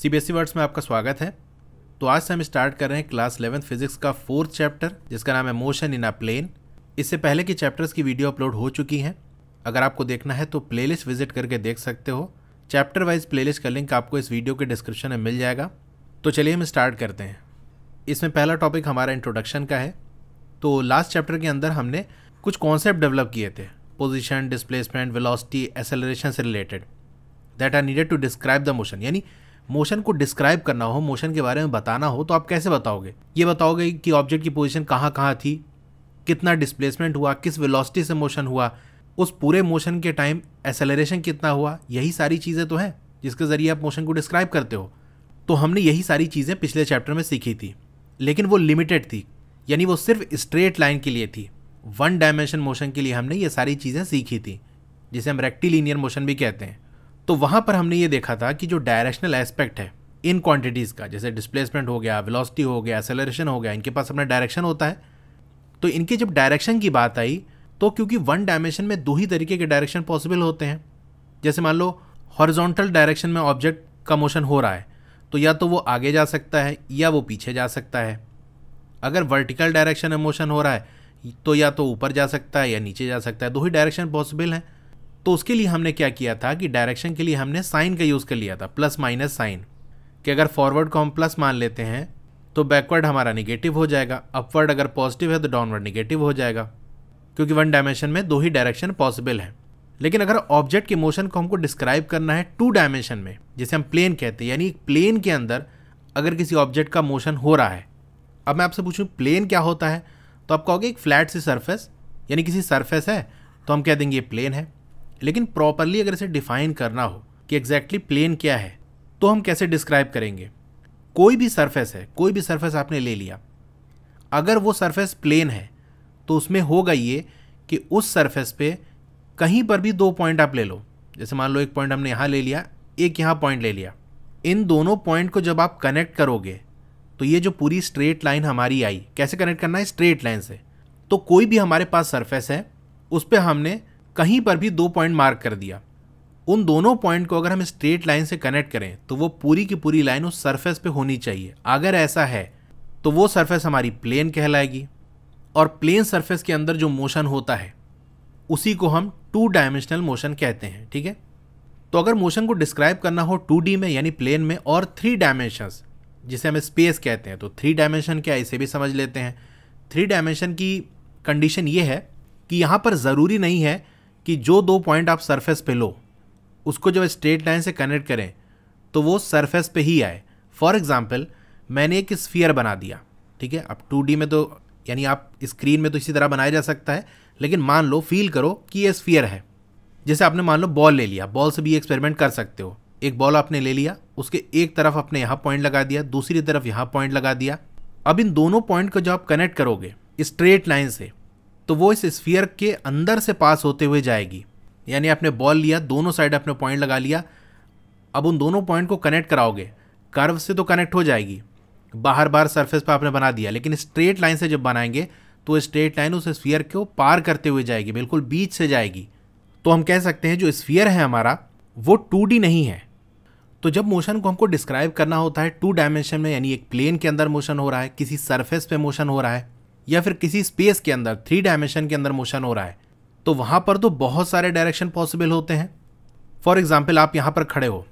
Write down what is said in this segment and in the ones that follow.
CBSE words में आपका स्वागत है। तो आज से हम स्टार्ट कर रहे हैं क्लास 11 फिजिक्स का 4th चैप्टर, जिसका नाम है मोशन इन अ प्लेन। इससे पहले की चैप्टर्स की वीडियो अपलोड हो चुकी हैं। अगर आपको देखना है तो प्लेलिस्ट विजिट करके देख सकते हो। चैप्टर वाइज प्लेलिस्ट का लिंक आपको इस वीडियो के डिस्क्रिप्शन में मिल जाएगा। तो चलिए हम स्टार्ट करते हैं। इसमें पहला टॉपिक हमारा इंट्रोडक्शन का है। तो लास्ट चैप्टर के अंदर हमने कुछ कॉन्सेप्ट डेवलप किए थे, पोजीशन, डिस्प्लेसमेंट, वेलोसिटी, एक्सीलरेशन से related, that are needed to describe the motion. यानी मोशन को डिस्क्राइब करना हो, मोशन के बारे में बताना हो तो आप कैसे बताओगे? ये बताओगे कि ऑब्जेक्ट की पोजीशन कहाँ कहाँ थी, कितना डिस्प्लेसमेंट हुआ, किस वेलोसिटी से मोशन हुआ, उस पूरे मोशन के टाइम एक्सेलरेशन कितना हुआ। यही सारी चीज़ें तो हैं जिसके ज़रिए आप मोशन को डिस्क्राइब करते हो। तो हमने यही सारी चीज़ें पिछले चैप्टर में सीखी थी, लेकिन वो लिमिटेड थी, यानी वो सिर्फ स्ट्रेट लाइन के लिए थी। वन डायमेंशन मोशन के लिए हमने ये सारी चीज़ें सीखी थी, जिसे हम रेक्टीलिनियर मोशन भी कहते हैं। तो वहाँ पर हमने ये देखा था कि जो डायरेक्शनल एस्पेक्ट है इन क्वांटिटीज़ का, जैसे डिस्प्लेसमेंट हो गया, वेलोसिटी हो गया, एक्सेलरेशन हो गया, इनके पास अपना डायरेक्शन होता है। तो इनकी जब डायरेक्शन की बात आई तो क्योंकि वन डायमेंशन में दो ही तरीके के डायरेक्शन पॉसिबल होते हैं, जैसे मान लो हॉरिजॉन्टल डायरेक्शन में ऑब्जेक्ट का मोशन हो रहा है तो या तो वो आगे जा सकता है या वो पीछे जा सकता है। अगर वर्टिकल डायरेक्शन में मोशन हो रहा है तो या तो ऊपर जा सकता है या नीचे जा सकता है। दो ही डायरेक्शन पॉसिबल हैं। तो उसके लिए हमने क्या किया था कि डायरेक्शन के लिए हमने साइन का यूज़ कर लिया था, प्लस माइनस साइन, कि अगर फॉरवर्ड को हम प्लस मान लेते हैं तो बैकवर्ड हमारा निगेटिव हो जाएगा, अपवर्ड अगर पॉजिटिव है तो डाउनवर्ड निगेटिव हो जाएगा, क्योंकि वन डायमेंशन में दो ही डायरेक्शन पॉसिबल हैं। लेकिन अगर ऑब्जेक्ट के मोशन को हमको डिस्क्राइब करना है टू डायमेंशन में, जिसे हम प्लेन कहते हैं, यानी एक प्लेन के अंदर अगर किसी ऑब्जेक्ट का मोशन हो रहा है। अब मैं आपसे पूछूँ प्लेन क्या होता है, तो आप कहोगे एक फ्लैट सी सरफेस, यानी किसी सरफेस है तो हम कह देंगे ये प्लेन है। लेकिन प्रॉपरली अगर इसे डिफाइन करना हो कि एग्जैक्टली प्लेन क्या है तो हम कैसे डिस्क्राइब करेंगे? कोई भी सरफेस है, कोई भी सरफेस आपने ले लिया, अगर वो सरफेस प्लेन है तो उसमें होगा ये कि उस सरफेस पे कहीं पर भी दो पॉइंट आप ले लो। जैसे मान लो एक पॉइंट हमने यहाँ ले लिया, एक यहाँ पॉइंट ले लिया। इन दोनों पॉइंट को जब आप कनेक्ट करोगे तो ये जो पूरी स्ट्रेट लाइन हमारी आई, कैसे कनेक्ट करना है? स्ट्रेट लाइन से। तो कोई भी हमारे पास सरफेस है, उस पर हमने कहीं पर भी दो पॉइंट मार्क कर दिया। उन दोनों पॉइंट को अगर हम स्ट्रेट लाइन से कनेक्ट करें तो वो पूरी की पूरी लाइन उस सरफेस पे होनी चाहिए। अगर ऐसा है तो वो सरफेस हमारी प्लेन कहलाएगी। और प्लेन सरफेस के अंदर जो मोशन होता है उसी को हम टू डायमेंशनल मोशन कहते हैं, ठीक है? तो अगर मोशन को डिस्क्राइब करना हो 2D में यानी प्लेन में, और थ्री डायमेंशंस जिसे हम स्पेस कहते हैं, तो थ्री डायमेंशन क्या है इसे भी समझ लेते हैं। थ्री डायमेंशन की कंडीशन ये है कि यहाँ पर ज़रूरी नहीं है कि जो दो पॉइंट आप सरफेस पे लो उसको जब स्ट्रेट लाइन से कनेक्ट करें तो वो सरफेस पे ही आए। फॉर एग्जांपल मैंने एक स्फीयर बना दिया, ठीक है? अब 2D में तो यानी आप स्क्रीन में तो इसी तरह बनाया जा सकता है, लेकिन मान लो, फील करो कि ये स्फीयर है। जैसे आपने मान लो बॉल ले लिया, बॉल से भी एक्सपेरिमेंट कर सकते हो। एक बॉल आपने ले लिया, उसके एक तरफ आपने यहाँ पॉइंट लगा दिया, दूसरी तरफ यहाँ पॉइंट लगा दिया। अब इन दोनों पॉइंट को जब आप कनेक्ट करोगे स्ट्रेट लाइन से तो वो इस स्फीयर के अंदर से पास होते हुए जाएगी। यानी आपने बॉल लिया, दोनों साइड आपने पॉइंट लगा लिया, अब उन दोनों पॉइंट को कनेक्ट कराओगे, कर्व से तो कनेक्ट हो जाएगी, बाहर बाहर सरफेस पर आपने बना दिया, लेकिन स्ट्रेट लाइन से जब बनाएंगे तो स्ट्रेट लाइन उस स्फीयर को पार करते हुए जाएगी, बिल्कुल बीच से जाएगी। तो हम कह सकते हैं जो स्फीयर है हमारा वो 2D नहीं है। तो जब मोशन को हमको डिस्क्राइब करना होता है टू डायमेंशन में, यानी एक प्लेन के अंदर मोशन हो रहा है, किसी सरफेस पे मोशन हो रहा है, या फिर किसी स्पेस के अंदर थ्री डायमेंशन के अंदर मोशन हो रहा है, तो वहाँ पर तो बहुत सारे डायरेक्शन पॉसिबल होते हैं। फॉर एग्जाम्पल आप यहाँ पर खड़े हो,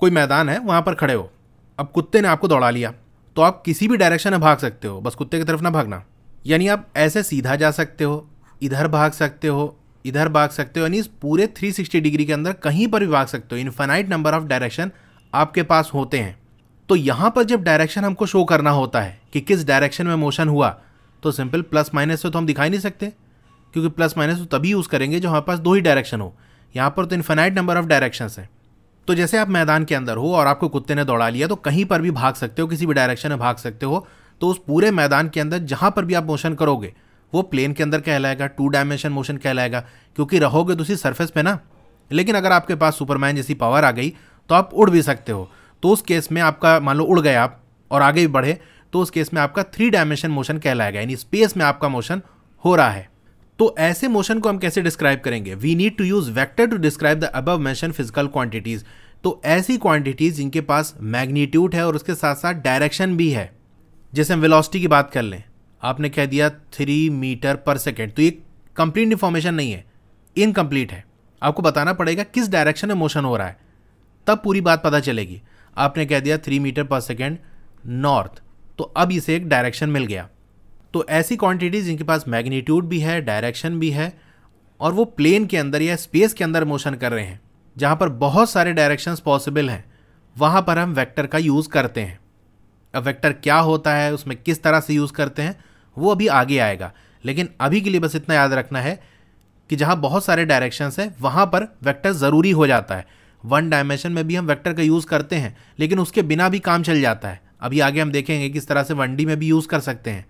कोई मैदान है, वहाँ पर खड़े हो, अब कुत्ते ने आपको दौड़ा लिया तो आप किसी भी डायरेक्शन में भाग सकते हो, बस कुत्ते की तरफ ना भागना। यानी आप ऐसे सीधा जा सकते हो, इधर भाग सकते हो, इधर भाग सकते हो, यानी इस पूरे 360 डिग्री के अंदर कहीं पर भी भाग सकते हो। इन्फिनाइट नंबर ऑफ डायरेक्शन आपके पास होते हैं। तो यहाँ पर जब डायरेक्शन हमको शो करना होता है कि किस डायरेक्शन में मोशन हुआ, तो सिंपल प्लस माइनस से तो हम दिखाई नहीं सकते, क्योंकि प्लस माइनस तो तभी यूज़ करेंगे जो हमारे पास दो ही डायरेक्शन हो। यहाँ पर तो इन्फिनाइट नंबर ऑफ डायरेक्शंस हैं। तो जैसे आप मैदान के अंदर हो और आपको कुत्ते ने दौड़ा लिया तो कहीं पर भी भाग सकते हो, किसी भी डायरेक्शन में भाग सकते हो। तो उस पूरे मैदान के अंदर जहाँ पर भी आप मोशन करोगे वो प्लेन के अंदर कहलाएगा, टू डायमेंशन मोशन कहलाएगा, क्योंकि रहोगे तो उसी सरफेस पे ना। लेकिन अगर आपके पास सुपरमैन जैसी पावर आ गई तो आप उड़ भी सकते हो। तो उस केस में आपका, मान लो उड़ गए आप और आगे भी बढ़े, तो उस केस में आपका थ्री डायमेंशन मोशन कहलाएगा, यानी स्पेस में आपका मोशन हो रहा है। तो ऐसे मोशन को हम कैसे डिस्क्राइब करेंगे? We need to use vector to describe the above mentioned physical quantities. तो ऐसी क्वांटिटीज जिनके पास मैग्नीट्यूड है और उसके साथ साथ डायरेक्शन भी है। जैसे हम वेलोसिटी की बात कर लें, आपने कह दिया 3 मीटर पर सेकेंड, तो ये कंप्लीट इन्फॉर्मेशन नहीं है, इनकम्प्लीट है। आपको बताना पड़ेगा किस डायरेक्शन में मोशन हो रहा है, तब पूरी बात पता चलेगी। आपने कह दिया 3 मीटर पर सेकेंड नॉर्थ, तो अब इसे एक डायरेक्शन मिल गया। तो ऐसी क्वांटिटीज जिनके पास मैग्नीट्यूड भी है, डायरेक्शन भी है, और वो प्लेन के अंदर या स्पेस के अंदर मोशन कर रहे हैं, जहाँ पर बहुत सारे डायरेक्शंस पॉसिबल हैं, वहाँ पर हम वेक्टर का यूज़ करते हैं। अब वेक्टर क्या होता है, उसमें किस तरह से यूज़ करते हैं, वो अभी आगे आएगा, लेकिन अभी के लिए बस इतना याद रखना है कि जहाँ बहुत सारे डायरेक्शंस हैं वहाँ पर वेक्टर ज़रूरी हो जाता है। 1 डायमेंशन में भी हम वेक्टर का यूज़ करते हैं, लेकिन उसके बिना भी काम चल जाता है। अभी आगे हम देखेंगे किस तरह से 1D में भी यूज़ कर सकते हैं।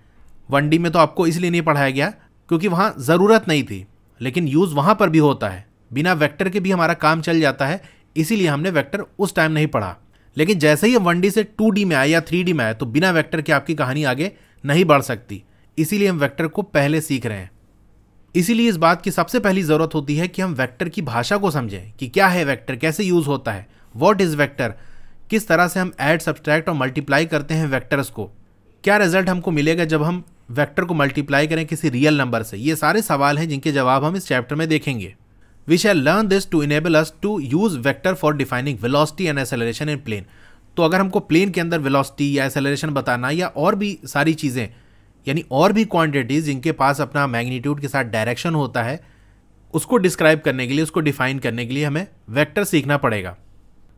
1D में तो आपको इसलिए नहीं पढ़ाया गया क्योंकि वहाँ ज़रूरत नहीं थी, लेकिन यूज़ वहाँ पर भी होता है। बिना वेक्टर के भी हमारा काम चल जाता है, इसीलिए हमने वेक्टर उस टाइम नहीं पढ़ा। लेकिन जैसे ही हम 1D से 2D में आए या 3D में आए, तो बिना वेक्टर के आपकी कहानी आगे नहीं बढ़ सकती, इसीलिए हम वेक्टर को पहले सीख रहे हैं। इसीलिए इस बात की सबसे पहली ज़रूरत होती है कि हम वेक्टर की भाषा को समझें कि क्या है वेक्टर, कैसे यूज़ होता है, व्हाट इज़ वेक्टर, किस तरह से हम ऐड, सब्सट्रैक्ट और मल्टीप्लाई करते हैं वेक्टर्स को, क्या रिजल्ट हमको मिलेगा जब हम वेक्टर को मल्टीप्लाई करें किसी रियल नंबर से। ये सारे सवाल हैं जिनके जवाब हम इस चैप्टर में देखेंगे। We shall learn this to enable us to use vector for defining velocity and acceleration in plane. तो अगर हमको प्लेन के अंदर वेलोसिटी या एक्सीलरेशन बताना या और भी सारी चीज़ें, यानी और भी क्वांटिटीज़ जिनके पास अपना मैग्नीट्यूड के साथ डायरेक्शन होता है, उसको डिस्क्राइब करने के लिए, उसको डिफाइन करने के लिए हमें वेक्टर सीखना पड़ेगा।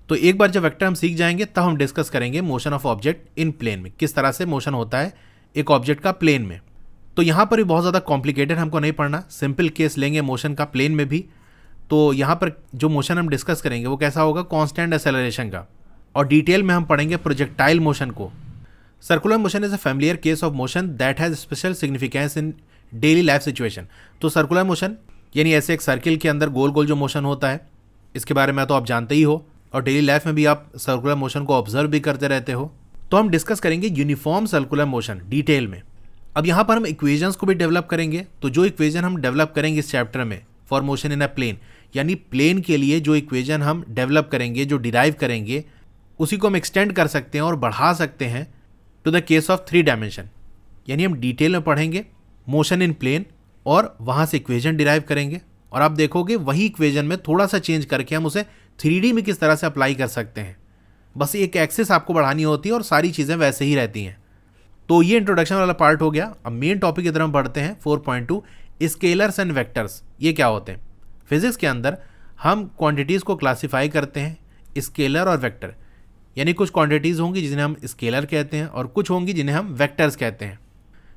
तो एक बार जब वेक्टर हम सीख जाएंगे, तब हम डिस्कस करेंगे motion of object in plane में, किस तरह से मोशन होता है एक ऑब्जेक्ट का प्लेन में। तो यहाँ पर भी बहुत ज़्यादा कॉम्प्लिकेटेड हमको नहीं पढ़ना, सिंपल केस लेंगे मोशन का प्लेन में भी। तो यहाँ पर जो मोशन हम डिस्कस करेंगे वो कैसा होगा, कॉन्स्टेंट एक्सेलरेशन का। और डिटेल में हम पढ़ेंगे प्रोजेक्टाइल मोशन को। Circular motion is a familiar case of motion that has special significance in daily life situation. तो सर्कुलर मोशन यानी ऐसे एक सर्किल के अंदर गोल गोल जो मोशन होता है, इसके बारे में तो आप जानते ही हो, और डेली लाइफ में भी आप सर्कुलर मोशन को ऑब्जर्व भी करते रहते हो। तो हम डिस्कस करेंगे यूनिफॉर्म सर्कुलर मोशन डिटेल में। अब यहाँ पर हम इक्वेशंस को भी डेवलप करेंगे। तो जो इक्वेशन हम डेवलप करेंगे इस चैप्टर में for motion in a plane, यानी प्लेन के लिए जो इक्वेशन हम डेवलप करेंगे, जो डिराइव करेंगे, उसी को हम एक्सटेंड कर सकते हैं और बढ़ा सकते हैं to the case of 3 dimension. यानी हम डिटेल में पढ़ेंगे मोशन इन प्लेन और वहाँ से इक्वेशन डिराइव करेंगे, और आप देखोगे वही इक्वेशन में थोड़ा सा चेंज करके हम उसे 3D में किस तरह से अप्लाई कर सकते हैं। बस एक एक्सेस आपको बढ़ानी होती है और सारी चीज़ें वैसे ही रहती हैं। तो ये इंट्रोडक्शन वाला पार्ट हो गया। अब मेन टॉपिक की तरफ हम बढ़ते हैं। 4.2 स्केलर्स एंड वेक्टर्स, ये क्या होते हैं। फिजिक्स के अंदर हम क्वांटिटीज़ को क्लासिफाई करते हैं स्केलर और वेक्टर, यानी कुछ क्वांटिटीज़ होंगी जिन्हें हम स्केलर कहते हैं और कुछ होंगी जिन्हें हम वेक्टर्स कहते हैं।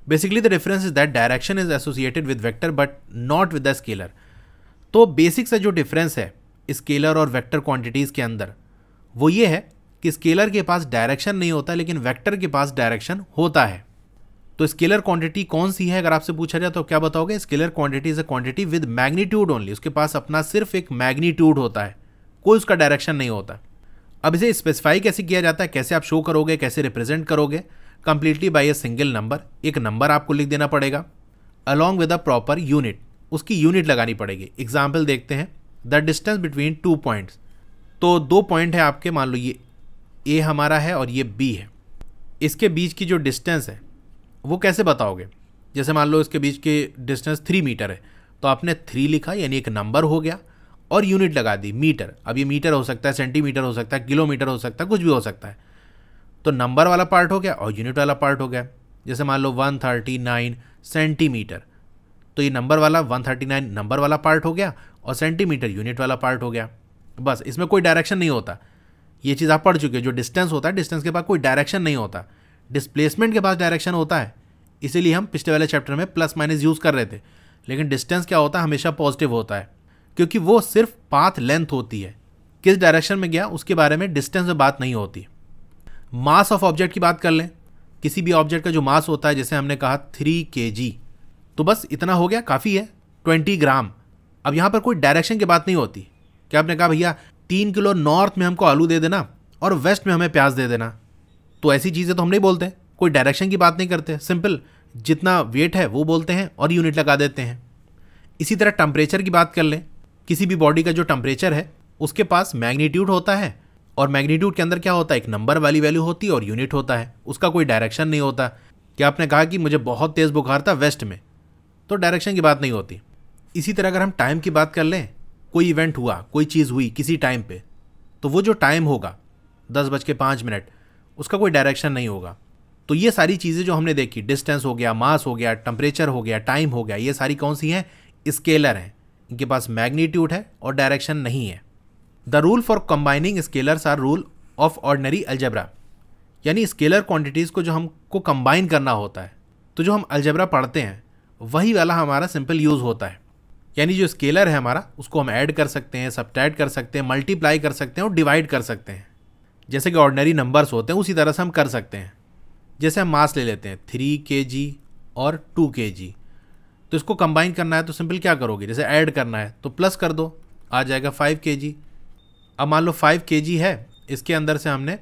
Basically the difference is that direction is associated with vector but not with the scalar. तो बेसिक से जो डिफरेंस है स्केलर और वेक्टर क्वांटिटीज़ के अंदर, वो ये है कि स्केलर के पास डायरेक्शन नहीं होता, लेकिन वेक्टर के पास डायरेक्शन होता है। तो स्केलर क्वांटिटी कौन सी है, अगर आपसे पूछा जाए तो क्या बताओगे। Scalar quantity is a quantity with magnitude only, उसके पास अपना सिर्फ एक मैग्नीट्यूड होता है, कोई उसका डायरेक्शन नहीं होता। अब इसे स्पेसिफाई कैसे किया जाता है, कैसे आप शो करोगे, कैसे रिप्रेजेंट करोगे, completely by a single number. एक नंबर आपको लिख देना पड़ेगा along with a proper unit, उसकी यूनिट लगानी पड़ेगी। एग्जाम्पल देखते हैं, द डिस्टेंस बिटवीन 2 पॉइंट्स। तो 2 पॉइंट है आपके, मान लो ये ए हमारा है और ये बी है, इसके बीच की जो डिस्टेंस है वो कैसे बताओगे। जैसे मान लो इसके बीच की डिस्टेंस 3 मीटर है, तो आपने 3 लिखा, यानी एक नंबर हो गया, और यूनिट लगा दी मीटर। अब ये मीटर हो सकता है, सेंटीमीटर हो सकता है, किलोमीटर हो सकता है, कुछ भी हो सकता है। तो नंबर वाला पार्ट हो गया और यूनिट वाला पार्ट हो गया। जैसे मान लो 139 सेंटीमीटर, तो ये नंबर वाला 139 नंबर वाला पार्ट हो गया और सेंटीमीटर यूनिट वाला पार्ट हो गया। बस, इसमें कोई डायरेक्शन नहीं होता। ये चीज़ आप पढ़ चुके हो, जो डिस्टेंस होता है, डिस्टेंस के पास कोई डायरेक्शन नहीं होता, डिस्प्लेसमेंट के पास डायरेक्शन होता है। इसीलिए हम पिछले वाले चैप्टर में प्लस माइनस यूज़ कर रहे थे। लेकिन डिस्टेंस क्या होता है, हमेशा पॉजिटिव होता है, क्योंकि वो सिर्फ पाथ लेंथ होती है, किस डायरेक्शन में गया उसके बारे में डिस्टेंस में बात नहीं होती। मास ऑफ ऑब्जेक्ट की बात कर लें, किसी भी ऑब्जेक्ट का जो मास होता है, जैसे हमने कहा 3 kg, तो बस इतना हो गया, काफ़ी है, 20 ग्राम। अब यहाँ पर कोई डायरेक्शन की बात नहीं होती। क्या आपने कहा भैया 3 किलो नॉर्थ में हमको आलू दे देना और वेस्ट में हमें प्याज दे देना, तो ऐसी चीज़ें तो हम नहीं बोलते, कोई डायरेक्शन की बात नहीं करते। सिंपल जितना वेट है वो बोलते हैं और यूनिट लगा देते हैं। इसी तरह टेम्परेचर की बात कर लें, किसी भी बॉडी का जो टेम्परेचर है उसके पास मैग्नीट्यूड होता है और मैग्नीट्यूड के अंदर क्या होता है, एक नंबर वाली वैल्यू होती है और यूनिट होता है, उसका कोई डायरेक्शन नहीं होता। कि आपने कहा कि मुझे बहुत तेज़ बुखार था वेस्ट में, तो डायरेक्शन की बात नहीं होती। इसी तरह अगर हम टाइम की बात कर लें, कोई इवेंट हुआ, कोई चीज़ हुई किसी टाइम पे, तो वो जो टाइम होगा 10:05, उसका कोई डायरेक्शन नहीं होगा। तो ये सारी चीज़ें जो हमने देखी, डिस्टेंस हो गया, मास हो गया, टेम्परेचर हो गया, टाइम हो गया, ये सारी कौन सी हैं, स्केलर हैं। इनके पास मैग्नीट्यूड है और डायरेक्शन नहीं है। The rule for combining scalars are rule of ordinary algebra, यानी स्केलर क्वांटिटीज़ को जो हमको कंबाइन करना होता है, तो जो हम अलजेब्रा पढ़ते हैं वही वाला हमारा सिंपल यूज़ होता है। यानी जो स्केलर है हमारा, उसको हम ऐड कर सकते हैं, सब्ट्रैक्ट कर सकते हैं, मल्टीप्लाई कर सकते हैं और डिवाइड कर सकते हैं। जैसे कि ऑर्डिनरी नंबर्स होते हैं उसी तरह से हम कर सकते हैं। जैसे हम मास ले लेते हैं 3 kg और 2 kg, तो इसको कंबाइन करना है तो सिंपल क्या करोगे, जैसे ऐड करना है तो प्लस कर दो, आ जाएगा 5 kg। अब मान लो 5 kg है, इसके अंदर से हमने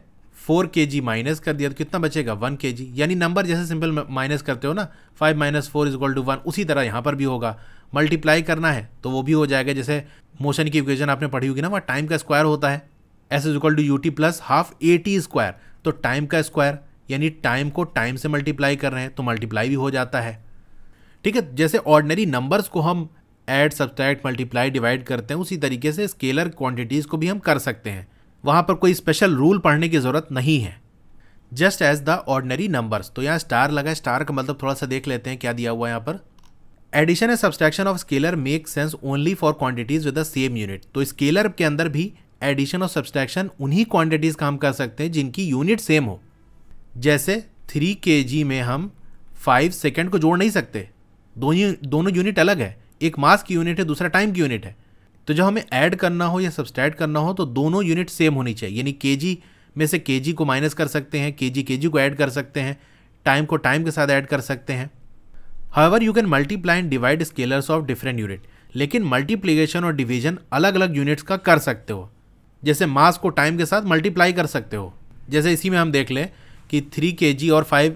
4 kg माइनस कर दिया तो कितना बचेगा, 1 kg। यानी नंबर जैसे सिंपल माइनस करते हो ना, 5 - 4 = 1, उसी तरह यहाँ पर भी होगा। मल्टीप्लाई करना है तो वो भी हो जाएगा, जैसे मोशन की इक्वेशन आपने पढ़ी होगी ना, वहाँ टाइम का स्क्वायर होता है S = ut प्लस ½ AT²। तो टाइम का स्क्वायर यानी टाइम को टाइम से मल्टीप्लाई कर रहे हैं तो मल्टीप्लाई भी हो जाता है। ठीक है, जैसे ऑर्डिनरी नंबर्स को हम ऐड, सब्ट्रैक्ट, मल्टीप्लाई, डिवाइड करते हैं, उसी तरीके से स्केलर क्वांटिटीज़ को भी हम कर सकते हैं। वहाँ पर कोई स्पेशल रूल पढ़ने की ज़रूरत नहीं है। Just as the ordinary numbers, तो यहाँ स्टार लगा है, स्टार का मतलब थोड़ा सा देख लेते हैं क्या दिया हुआ है यहाँ पर। Addition and subtraction of scalar make sense only for quantities with the same unit. तो स्केलर के अंदर भी एडिशन और सब्सट्रैक्शन उन्हीं क्वांटिटीज़ का हम कर सकते हैं जिनकी यूनिट सेम हो। जैसे 3 kg में हम 5 सेकेंड को जोड़ नहीं सकते, दोनों यूनिट अलग है, एक मास की यूनिट है, दूसरा टाइम की यूनिट है। तो जब हमें ऐड करना हो या सब्सट्रैक्ट करना हो तो दोनों यूनिट सेम होनी चाहिए। यानी kg में से kg को माइनस कर सकते हैं, kg को ऐड कर सकते हैं, टाइम को टाइम के साथ ऐड कर सकते हैं। However you can multiply and divide scalars of different unit, लेकिन मल्टीप्लीकेशन और डिवीजन अलग अलग यूनिट्स का कर सकते हो। जैसे मास को टाइम के साथ मल्टीप्लाई कर सकते हो। जैसे इसी में हम देख लें कि 3 kg और 5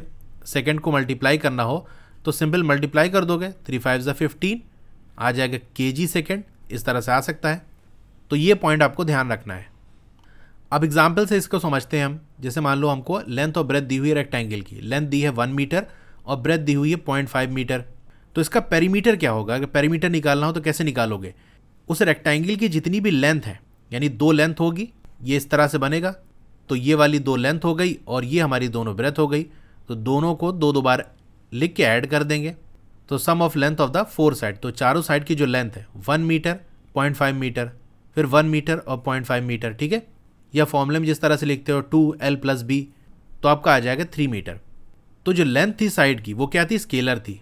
सेकेंड को मल्टीप्लाई करना हो तो सिंपल मल्टीप्लाई कर दोगे, 3 × 5 = 15, आ जाएगा kg/सेकेंड, इस तरह से आ सकता है। तो ये पॉइंट आपको ध्यान रखना है। अब एग्जाम्पल से इसको समझते हैं हम। जैसे मान लो हमको लेंथ और ब्रेथ दी हुई है रेक्टेंगल की, लेंथ दी है 1 मीटर और ब्रेथ दी हुई है 0.5 मीटर। तो इसका पेरीमीटर क्या होगा, अगर पेरीमीटर निकालना हो तो कैसे निकालोगे, उस रेक्टेंगल की जितनी भी लेंथ है, यानी 2 लेंथ होगी, ये इस तरह से बनेगा। तो ये वाली 2 लेंथ हो गई और ये हमारी दोनों ब्रेथ हो गई, तो दोनों को 2-2 बार लिख के ऐड कर देंगे। तो sum of length of the 4 side, तो चारों साइड की जो लेंथ है 1 मीटर, 0.5 मीटर, फिर 1 मीटर और 0.5 मीटर। ठीक है, यह फॉर्मूले में जिस तरह से लिखते हो 2L + B, तो आपका आ जाएगा 3 मीटर। तो जो लेंथ थी साइड की वो क्या थी, स्केलर थी।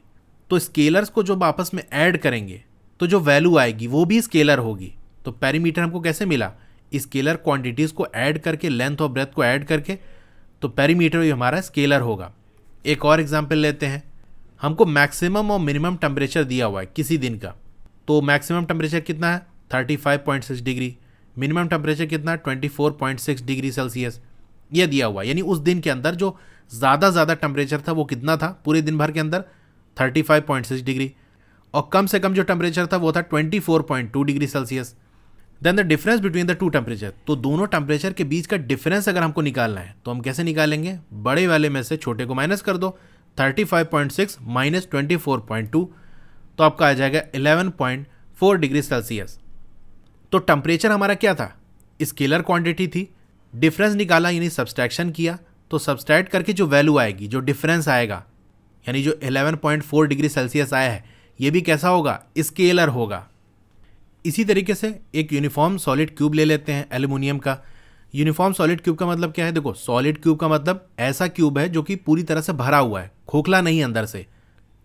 तो स्केलर्स को जब आपस में ऐड करेंगे तो जो वैल्यू आएगी वो भी स्केलर होगी। तो पेरीमीटर हमको कैसे मिला, स्केलर क्वांटिटीज़ को ऐड करके, लेंथ और ब्रेथ को ऐड करके, तो पेरीमीटर भी हमारा स्केलर होगा। एक और एग्जाम्पल लेते हैं। हमको मैक्सिमम और मिनिमम टेम्परेचर दिया हुआ है किसी दिन का। तो मैक्सिमम टेम्परेचर कितना है, 35.6 डिग्री, मिनिमम टेम्परेचर कितना है, 24.6 डिग्री सेल्सियस, ये दिया हुआ है। यानी उस दिन के अंदर जो ज़्यादा टेम्परेचर था वो कितना था, पूरे दिन भर के अंदर 35.6 डिग्री, और कम से कम जो टेम्परेचर था वो था 24.2 degree Celsius. Then the difference between the 2 temperature, तो दोनों टेम्परेचर के बीच का डिफरेंस अगर हमको निकालना है तो हम कैसे निकालेंगे, बड़े वाले में से छोटे को माइनस कर दो, 35.6 माइनस 24.2, तो आपका आ जाएगा 11.4 डिग्री सेल्सियस। तो टेम्परेचर हमारा क्या था, स्केलर क्वांटिटी थी। डिफरेंस निकाला यानी सब्सट्रैक्शन किया, तो सब्सट्रैक्ट करके जो वैल्यू आएगी, जो डिफरेंस आएगा, यानी जो 11.4 डिग्री सेल्सियस आया है, ये भी कैसा होगा, स्केलर होगा। इसी तरीके से एक यूनिफॉर्म सॉलिड क्यूब ले लेते हैं एल्यूमिनियम का। यूनिफॉर्म सॉलिड क्यूब का मतलब क्या है, देखो सॉलिड क्यूब का मतलब ऐसा क्यूब है जो कि पूरी तरह से भरा हुआ है, खोखला नहीं अंदर से।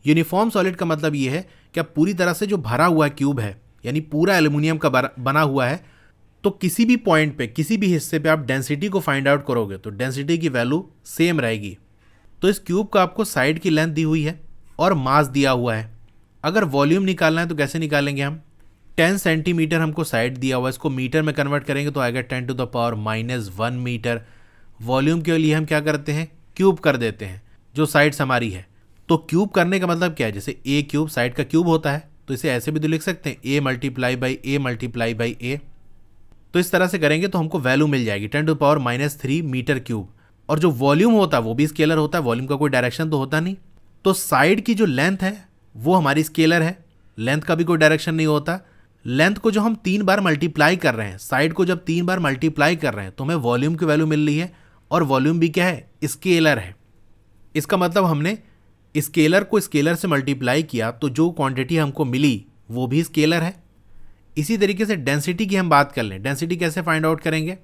यूनिफॉर्म सॉलिड का मतलब ये है कि अब पूरी तरह से जो भरा हुआ क्यूब है, यानी पूरा एल्यूमिनियम का बना हुआ है, तो किसी भी पॉइंट पे, किसी भी हिस्से पे आप डेंसिटी को फाइंड आउट करोगे तो डेंसिटी की वैल्यू सेम रहेगी। तो इस क्यूब का आपको साइड की लेंथ दी हुई है और मास दिया हुआ है। अगर वॉल्यूम निकालना है तो कैसे निकालेंगे हम, 10 सेंटीमीटर हमको साइड दिया हुआ है, इसको मीटर में कन्वर्ट करेंगे तो आएगा 10⁻⁻ मीटर। वॉल्यूम के लिए हम क्या करते हैं, क्यूब कर देते हैं जो साइड्स हमारी है। तो क्यूब करने का मतलब क्या है, जैसे A³ साइड का क्यूब होता है, तो इसे ऐसे भी तो लिख सकते हैं, A multiply by A multiply by A। तो इस तरह से करेंगे तो हमको वैल्यू मिल जाएगी 10⁻³ मीटर क्यूब। और जो वॉल्यूम होता है वो भी स्केलर होता है, वॉल्यूम का कोई डायरेक्शन तो होता नहीं। तो साइड की जो लेंथ है वो हमारी स्केलर है, लेंथ का भी कोई डायरेक्शन नहीं होता। लेंथ को जो हम 3 बार मल्टीप्लाई कर रहे हैं, साइड को जब 3 बार मल्टीप्लाई कर रहे हैं तो हमें वॉल्यूम की वैल्यू मिल रही है, और वॉल्यूम भी क्या है, स्केलर है। इसका मतलब हमने स्केलर को स्केलर से मल्टीप्लाई किया तो जो क्वांटिटी हमको मिली वो भी स्केलर है। इसी तरीके से डेंसिटी की हम बात कर लें, डेंसिटी कैसे फाइंड आउट करेंगे।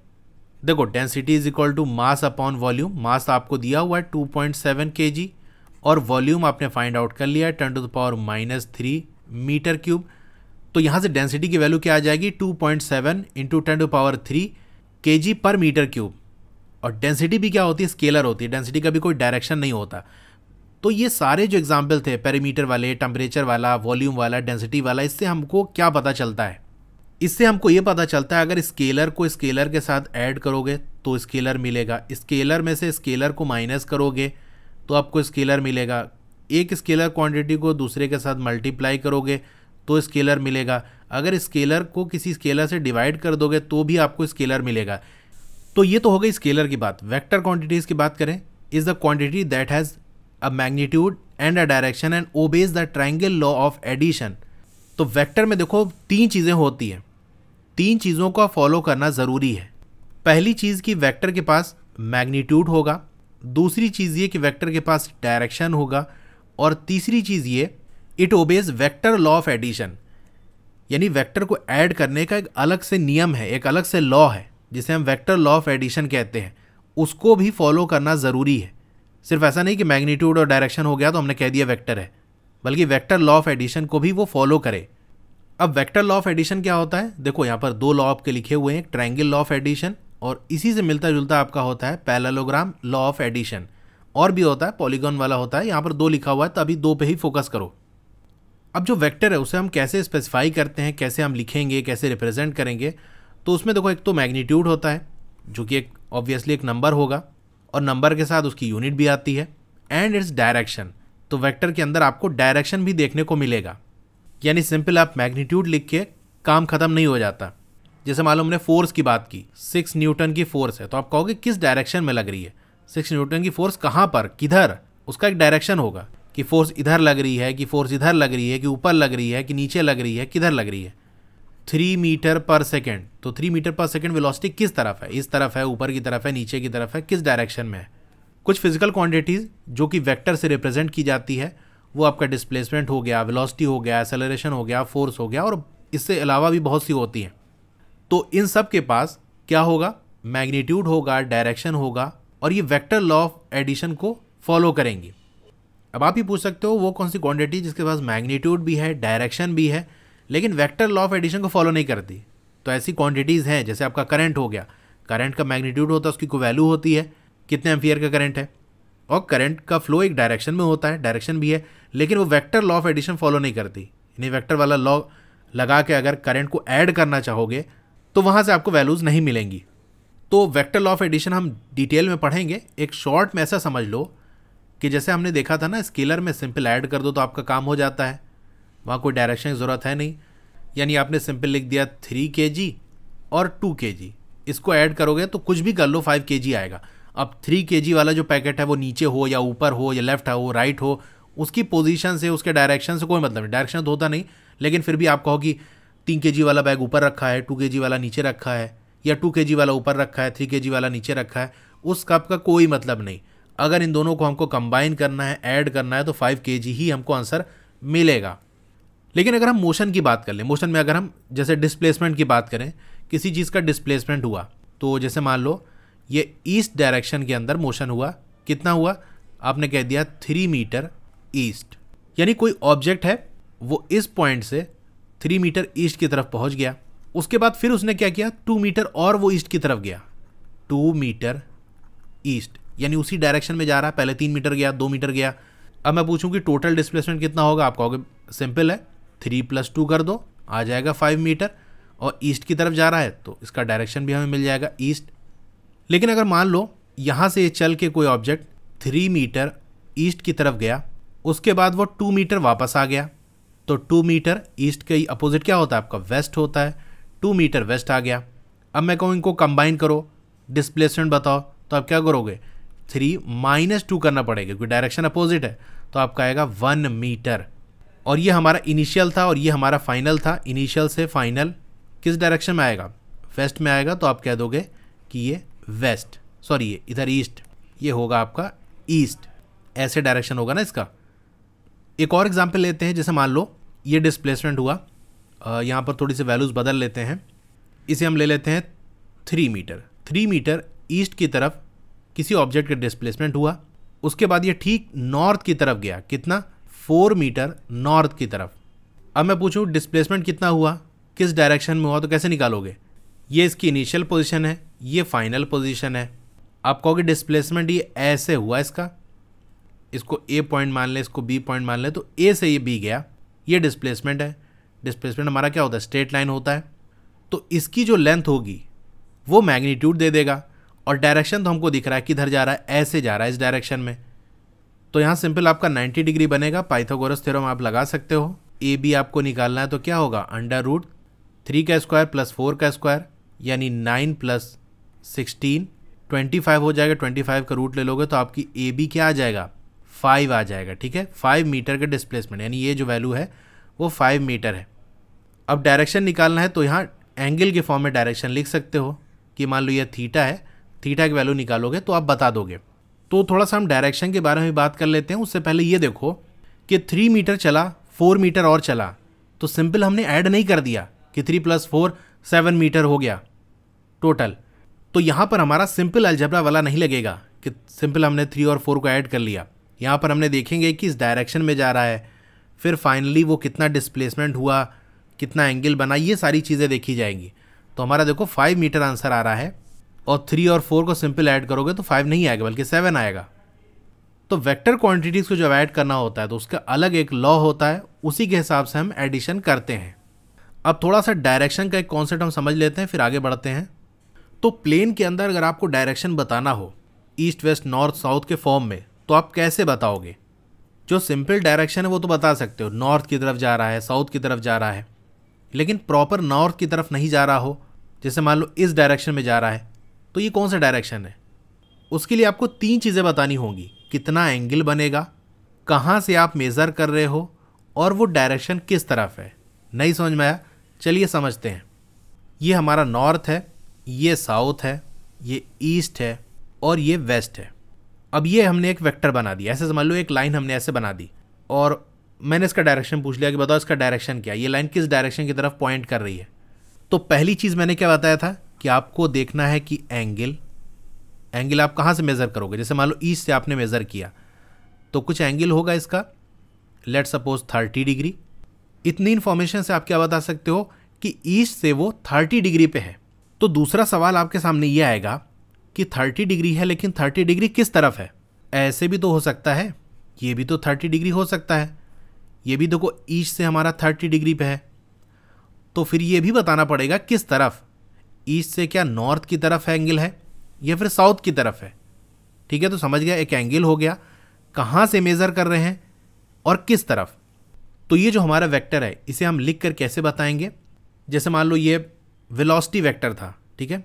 देखो density is equal to mass upon volume, mass आपको दिया हुआ है 2.7 kg और वॉल्यूम आपने फाइंड आउट कर लिया है 10⁻³ मीटर क्यूब। तो यहाँ से डेंसिटी की वैल्यू क्या आ जाएगी 2.7 × 10⁻³ kg पर मीटर क्यूब। और डेंसिटी भी क्या होती है, स्केलर होती है, डेंसिटी का भी कोई डायरेक्शन नहीं होता। तो ये सारे जो एग्जाम्पल थे पेरीमीटर वाले, टेम्परेचर वाला, वॉल्यूम वाला, डेंसिटी वाला, इससे हमको क्या पता चलता है, इससे हमको ये पता चलता है अगर स्केलर को स्केलर के साथ ऐड करोगे तो स्केलर मिलेगा, स्केलर में से स्केलर को माइनस करोगे तो आपको स्केलर मिलेगा, एक स्केलर क्वांटिटी को दूसरे के साथ मल्टीप्लाई करोगे तो स्केलर मिलेगा, अगर स्केलर को किसी स्केलर से डिवाइड कर दोगे तो भी आपको स्केलर मिलेगा। तो ये तो हो गई स्केलर की बात। वेक्टर क्वांटिटीज़ की बात करें, is the quantity that has a magnitude and a direction and obeys the triangle law of addition. तो वेक्टर में देखो 3 चीज़ें होती हैं, 3 चीज़ों का फॉलो करना ज़रूरी है। पहली चीज़ कि वेक्टर के पास मैग्नीट्यूड होगा, दूसरी चीज़ ये कि वेक्टर के पास डायरेक्शन होगा, और तीसरी चीज़ ये it obeys vector law of addition, यानी वेक्टर को ऐड करने का एक अलग से नियम है, एक अलग से लॉ है जिसे हम वेक्टर लॉ ऑफ एडिशन कहते हैं, उसको भी फॉलो करना ज़रूरी है। सिर्फ ऐसा नहीं कि मैग्नीट्यूड और डायरेक्शन हो गया तो हमने कह दिया वेक्टर है, बल्कि वेक्टर लॉ ऑफ एडिशन को भी वो फॉलो करे। अब वेक्टर लॉ ऑफ एडिशन क्या होता है, देखो यहाँ पर 2 लॉ आपके लिखे हुए हैं, ट्रायंगल लॉ ऑफ एडिशन और इसी से मिलता जुलता आपका होता है पैरेललोग्राम लॉ ऑफ एडिशन, और भी होता है पॉलीगॉन वाला होता है, यहाँ पर 2 लिखा हुआ है तो अभी 2 पे ही फोकस करो। अब जो वेक्टर है उसे हम कैसे स्पेसिफाई करते हैं, कैसे हम लिखेंगे, कैसे रिप्रेजेंट करेंगे। तो उसमें देखो एक तो मैग्नीट्यूड होता है जो कि एक ऑब्वियसली एक नंबर होगा, और नंबर के साथ उसकी यूनिट भी आती है, एंड इट्स डायरेक्शन। तो वेक्टर के अंदर आपको डायरेक्शन भी देखने को मिलेगा, यानी सिंपल आप मैग्नीट्यूड लिख के काम खत्म नहीं हो जाता। जैसे मान लो हमने फोर्स की बात की, 6 न्यूटन की फोर्स है तो आप कहोगे किस डायरेक्शन में लग रही है, 6 न्यूटन की फोर्स कहाँ पर, किधर, उसका एक डायरेक्शन होगा कि फोर्स इधर लग रही है, कि फोर्स इधर लग रही है, कि ऊपर लग रही है, कि नीचे लग रही है, किधर लग रही है। 3 मीटर पर सेकेंड, तो 3 मीटर पर सेकेंड वेलोसिटी किस तरफ है, इस तरफ है, ऊपर की तरफ है, नीचे की तरफ है, किस डायरेक्शन में है। कुछ फिजिकल क्वांटिटीज़ जो कि वेक्टर से रिप्रेजेंट की जाती है वो आपका डिस्प्लेसमेंट हो गया, वेलोसिटी हो गया, एक्सीलरेशन हो गया, फोर्स हो गया, और इससे अलावा भी बहुत सी होती हैं। तो इन सब के पास क्या होगा, मैग्नीट्यूड होगा, डायरेक्शन होगा, और ये वेक्टर लॉ ऑफ एडिशन को फॉलो करेंगी। अब आप ही पूछ सकते हो वो कौन सी क्वांटिटी जिसके पास मैग्नीट्यूड भी है, डायरेक्शन भी है, लेकिन वेक्टर लॉ ऑफ एडिशन को फॉलो नहीं करती। तो ऐसी क्वांटिटीज़ हैं जैसे आपका करंट हो गया, करंट का मैग्नीट्यूड होता है, उसकी कोई वैल्यू होती है, कितने एम्पियर का करंट है, और करंट का फ्लो एक डायरेक्शन में होता है, डायरेक्शन भी है, लेकिन वो vector law of addition follow नहीं करती। यानी वेक्टर वाला लॉ लगा के अगर करंट को ऐड करना चाहोगे तो वहाँ से आपको वैल्यूज़ नहीं मिलेंगी। तो वेक्टर लॉ ऑफ एडिशन हम डिटेल में पढ़ेंगे। एक शॉर्ट में ऐसा समझ लो कि जैसे हमने देखा था ना, स्केलर में सिंपल ऐड कर दो तो आपका काम हो जाता है, वहाँ कोई डायरेक्शन की ज़रूरत है नहीं, यानी आपने सिंपल लिख दिया 3 kg और 2 kg, इसको ऐड करोगे तो कुछ भी कर लो 5 kg आएगा। अब 3 kg वाला जो पैकेट है वो नीचे हो या ऊपर हो या लेफ्ट हो राइट हो, उसकी पोजीशन से उसके डायरेक्शन से कोई मतलब नहीं, डायरेक्शन तो होता नहीं, लेकिन फिर भी आप कहो कि 3 kg वाला बैग ऊपर रखा है, 2 kg वाला नीचे रखा है, या 2 kg वाला ऊपर रखा है, 3 kg वाला नीचे रखा है, उस कप का कोई मतलब नहीं। अगर इन दोनों को हमको कंबाइन करना है, ऐड करना है, तो 5 kg ही हमको आंसर मिलेगा। लेकिन अगर हम मोशन की बात कर लें, मोशन में अगर हम जैसे डिस्प्लेसमेंट की बात करें, किसी चीज़ का डिस्प्लेसमेंट हुआ, तो जैसे मान लो ये ईस्ट डायरेक्शन के अंदर मोशन हुआ, कितना हुआ, आपने कह दिया 3 मीटर ईस्ट, यानी कोई ऑब्जेक्ट है वो इस पॉइंट से 3 मीटर ईस्ट की तरफ पहुंच गया, उसके बाद फिर उसने क्या किया 2 मीटर और वो ईस्ट की तरफ गया, 2 मीटर ईस्ट, यानी उसी डायरेक्शन में जा रहा है, पहले 3 मीटर गया, 2 मीटर गया। अब मैं पूछूं कि टोटल डिस्प्लेसमेंट कितना होगा, आप कहोगे सिंपल है 3 + 2 कर दो, आ जाएगा 5 मीटर, और ईस्ट की तरफ जा रहा है तो इसका डायरेक्शन भी हमें मिल जाएगा ईस्ट। लेकिन अगर मान लो यहाँ से चल के कोई ऑब्जेक्ट 3 मीटर ईस्ट की तरफ गया, उसके बाद वो 2 मीटर वापस आ गया, तो 2 मीटर ईस्ट के अपोजिट क्या होता है, आपका वेस्ट होता है, 2 मीटर वेस्ट आ गया। अब मैं कहूँ इनको कंबाइन करो, डिस्प्लेसमेंट बताओ, तो आप क्या करोगे 3 - 2 करना पड़ेगा क्योंकि डायरेक्शन अपोजिट है, तो आपका आएगा 1 मीटर। और ये हमारा इनिशियल था और ये हमारा फाइनल था। इनिशियल से फाइनल किस डायरेक्शन में आएगा, वेस्ट में आएगा, तो आप कह दोगे कि ये वेस्ट, सॉरी ये इधर ईस्ट, ये होगा आपका ईस्ट, ऐसे डायरेक्शन होगा ना इसका। एक और एग्जांपल लेते हैं, जैसे मान लो ये डिस्प्लेसमेंट हुआ, यहाँ पर थोड़ी सी वैल्यूज़ बदल लेते हैं, इसे हम ले लेते हैं 3 मीटर। 3 मीटर ईस्ट की तरफ किसी ऑब्जेक्ट का डिस्प्लेसमेंट हुआ, उसके बाद ये ठीक नॉर्थ की तरफ गया, कितना 4 मीटर नॉर्थ की तरफ। अब मैं पूछूँ डिस्प्लेसमेंट कितना हुआ, किस डायरेक्शन में हुआ, तो कैसे निकालोगे, ये इसकी इनिशियल पोजीशन है, ये फाइनल पोजीशन है। आप कहोगे डिस्प्लेसमेंट ये ऐसे हुआ इसका, इसको ए पॉइंट मान लें, इसको बी पॉइंट मान लें, तो ए से ये बी गया, ये डिस्प्लेसमेंट है। डिस्प्लेसमेंट हमारा क्या होता है, स्ट्रेट लाइन होता है, तो इसकी जो लेंथ होगी वो मैग्नीट्यूड दे देगा, और डायरेक्शन तो हमको दिख रहा है किधर जा रहा है, ऐसे जा रहा है इस डायरेक्शन में, तो यहाँ सिंपल आपका 90 डिग्री बनेगा। पाइथागोरस थ्योरम आप लगा सकते हो, ए बी आपको निकालना है, तो क्या होगा √3² + 4², यानी 9 + 16 25 हो जाएगा। 25 का रूट ले लोगे तो आपकी ए बी क्या आ जाएगा, 5 आ जाएगा, ठीक है। 5 मीटर का डिस्प्लेसमेंट, यानी ये जो वैल्यू है वो 5 मीटर है। अब डायरेक्शन निकालना है तो यहाँ एंगल के फॉर्म में डायरेक्शन लिख सकते हो, कि मान लो ये थीटा है, थीटा की वैल्यू निकालोगे तो आप बता दोगे। तो थोड़ा सा हम डायरेक्शन के बारे में बात कर लेते हैं, उससे पहले ये देखो कि 3 मीटर चला, 4 मीटर और चला, तो सिंपल हमने ऐड नहीं कर दिया कि 3 + 4 7 मीटर हो गया टोटल, तो यहाँ पर हमारा सिंपल अलजेब्रा वाला नहीं लगेगा कि सिंपल हमने 3 और 4 को ऐड कर लिया। यहाँ पर हमने देखेंगे कि इस डायरेक्शन में जा रहा है, फिर फाइनली वो कितना डिस्प्लेसमेंट हुआ, कितना एंगल बना, ये सारी चीज़ें देखी जाएंगी। तो हमारा देखो 5 मीटर आंसर आ रहा है, और 3 और 4 को सिंपल ऐड करोगे तो 5 नहीं आएगा बल्कि 7 आएगा। तो वेक्टर क्वांटिटीज़ को जब ऐड करना होता है तो उसका अलग एक लॉ होता है, उसी के हिसाब से हम एडिशन करते हैं। अब थोड़ा सा डायरेक्शन का एक कॉन्सेप्ट हम समझ लेते हैं, फिर आगे बढ़ते हैं। तो प्लेन के अंदर अगर आपको डायरेक्शन बताना हो ईस्ट वेस्ट नॉर्थ साउथ के फॉर्म में, तो आप कैसे बताओगे, जो सिंपल डायरेक्शन है वो तो बता सकते हो, नॉर्थ की तरफ जा रहा है, साउथ की तरफ जा रहा है, लेकिन प्रॉपर नॉर्थ की तरफ नहीं जा रहा हो, जैसे मान लो इस डायरेक्शन में जा रहा है, तो ये कौन सा डायरेक्शन है। उसके लिए आपको 3 चीज़ें बतानी होंगी, कितना एंगल बनेगा, कहाँ से आप मेज़र कर रहे हो, और वो डायरेक्शन किस तरफ है। नहीं समझ में आया, चलिए समझते हैं। ये हमारा नॉर्थ है, ये साउथ है, ये ईस्ट है और ये वेस्ट है। अब ये हमने एक वेक्टर बना दिया, ऐसे समझ लो एक लाइन हमने ऐसे बना दी, और मैंने इसका डायरेक्शन पूछ लिया कि बताओ इसका डायरेक्शन क्या है, ये लाइन किस डायरेक्शन की तरफ पॉइंट कर रही है। तो पहली चीज़ मैंने क्या बताया था कि आपको देखना है कि एंगल आप कहाँ से मेज़र करोगे, जैसे मान लो ईस्ट से आपने मेज़र किया तो कुछ एंगल होगा इसका, लेट सपोज 30 डिग्री। इतनी इन्फॉर्मेशन से आप क्या बता सकते हो कि ईस्ट से वो 30 डिग्री पे है। तो दूसरा सवाल आपके सामने ये आएगा कि 30 डिग्री है, लेकिन 30 डिग्री किस तरफ है, ऐसे भी तो हो सकता है, ये भी तो 30 डिग्री हो सकता है, ये भी देखो ईस्ट से हमारा 30 डिग्री पे है, तो फिर ये भी बताना पड़ेगा किस तरफ, ईस्ट से क्या नॉर्थ की तरफ एंगल है या फिर साउथ की तरफ है, ठीक है। तो समझ गया, एक एंगल हो गया, कहाँ से मेज़र कर रहे हैं और किस तरफ। तो ये जो हमारा वेक्टर है इसे हम लिख कर कैसे बताएंगे, जैसे मान लो ये वेलोसिटी वेक्टर था, ठीक है,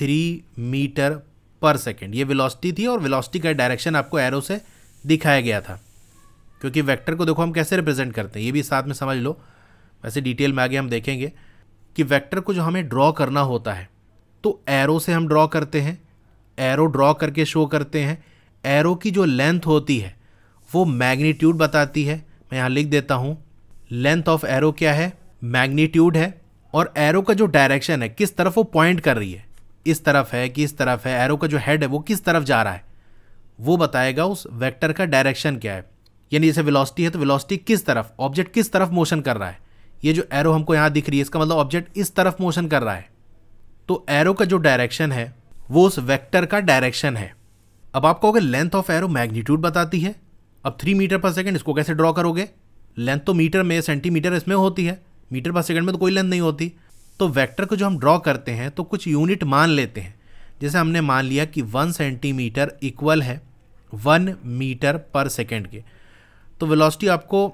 3 मीटर पर सेकेंड ये वेलोसिटी थी, और वेलोसिटी का डायरेक्शन आपको एरो से दिखाया गया था, क्योंकि वेक्टर को देखो हम कैसे रिप्रेजेंट करते हैं, ये भी साथ में समझ लो, वैसे डिटेल में आगे हम देखेंगे कि वेक्टर को जो हमें ड्रॉ करना होता है तो एरो से हम ड्रॉ करते हैं, एरो ड्रॉ करके शो करते हैं, एरो की जो लेंथ होती है वो मैग्नीट्यूड बताती है। मैं यहाँ लिख देता हूँ, लेंथ ऑफ एरो क्या है, मैग्नीट्यूड है, और एरो का जो डायरेक्शन है किस तरफ वो पॉइंट कर रही है, इस तरफ है कि इस तरफ है, एरो का जो हेड है वो किस तरफ जा रहा है, वो बताएगा उस वेक्टर का डायरेक्शन क्या है। यानी जैसे वेलोसिटी है तो वेलोसिटी किस तरफ, ऑब्जेक्ट किस तरफ मोशन कर रहा है, ये जो एरो हमको यहाँ दिख रही है इसका मतलब ऑब्जेक्ट इस तरफ मोशन कर रहा है, तो एरो का जो डायरेक्शन है वो उस वेक्टर का डायरेक्शन है। अब आप कहोगे लेंथ ऑफ एरो मैग्नीट्यूड बताती है, अब 3 मीटर पर सेकेंड इसको कैसे ड्रॉ करोगे, लेंथ तो मीटर में सेंटीमीटर इसमें होती है, मीटर पर सेकेंड में तो कोई लेंथ नहीं होती। तो वेक्टर को जो हम ड्रॉ करते हैं तो कुछ यूनिट मान लेते हैं, जैसे हमने मान लिया कि 1 सेंटीमीटर इक्वल है 1 मीटर पर सेकेंड के, तो वेलोसिटी आपको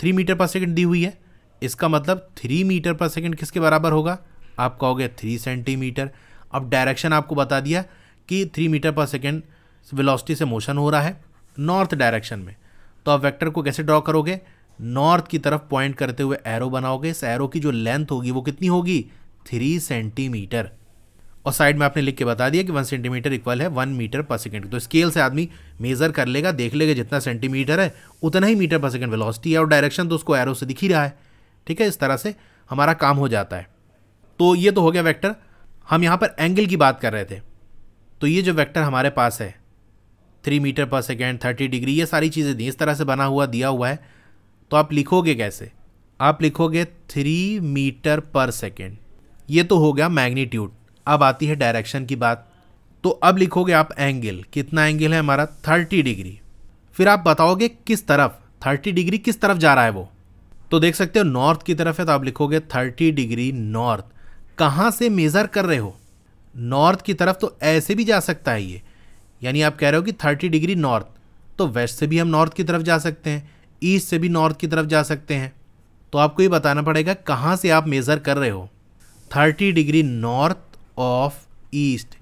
3 मीटर पर सेकेंड दी हुई है, इसका मतलब 3 मीटर पर सेकेंड किसके बराबर होगा, आप कहोगे 3 सेंटीमीटर। अब डायरेक्शन आपको बता दिया कि 3 मीटर पर सेकेंड वेलोसिटी से मोशन हो रहा है नॉर्थ डायरेक्शन में, तो आप वेक्टर को कैसे ड्रॉ करोगे? नॉर्थ की तरफ पॉइंट करते हुए एरो बनाओगे। इस एरो की जो लेंथ होगी वो कितनी होगी? 3 सेंटीमीटर। और साइड में आपने लिख के बता दिया कि 1 सेंटीमीटर इक्वल है 1 मीटर पर सेकेंड। तो स्केल से आदमी मेजर कर लेगा, देख लेगा जितना सेंटीमीटर है उतना ही मीटर पर सेकेंड वेलोसिटी है, और डायरेक्शन तो उसको एरो से दिख ही रहा है। ठीक है, इस तरह से हमारा काम हो जाता है। तो ये तो हो गया वेक्टर। हम यहाँ पर एंगल की बात कर रहे थे, तो ये जो वेक्टर हमारे पास है 3 मीटर पर सेकेंड, 30 डिग्री, ये सारी चीज़ें दी, इस तरह से बना हुआ दिया हुआ है। तो आप लिखोगे कैसे? आप लिखोगे 3 मीटर पर सेकेंड। ये तो हो गया मैग्नीट्यूड। अब आती है डायरेक्शन की बात। तो अब लिखोगे आप एंगल, कितना एंगल है हमारा? 30 डिग्री। फिर आप बताओगे किस तरफ, 30 डिग्री किस तरफ जा रहा है वो। तो देख सकते हो नॉर्थ की तरफ है, तो आप लिखोगे 30 डिग्री नॉर्थ। कहाँ से मेज़र कर रहे हो? नॉर्थ की तरफ तो ऐसे भी जा सकता है ये, यानी आप कह रहे हो कि 30 डिग्री नॉर्थ, तो वेस्ट से भी हम नॉर्थ की तरफ जा सकते हैं, ईस्ट से भी नॉर्थ की तरफ जा सकते हैं। तो आपको ये बताना पड़ेगा कहाँ से आप मेज़र कर रहे हो। 30 डिग्री नॉर्थ ऑफ ईस्ट,